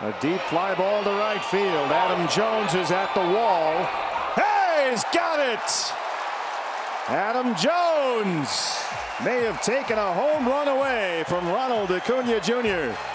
A deep fly ball to right field. Adam Jones is at the wall. Hey, he's got it! Adam Jones may have taken a home run away from Ronald Acuna Jr.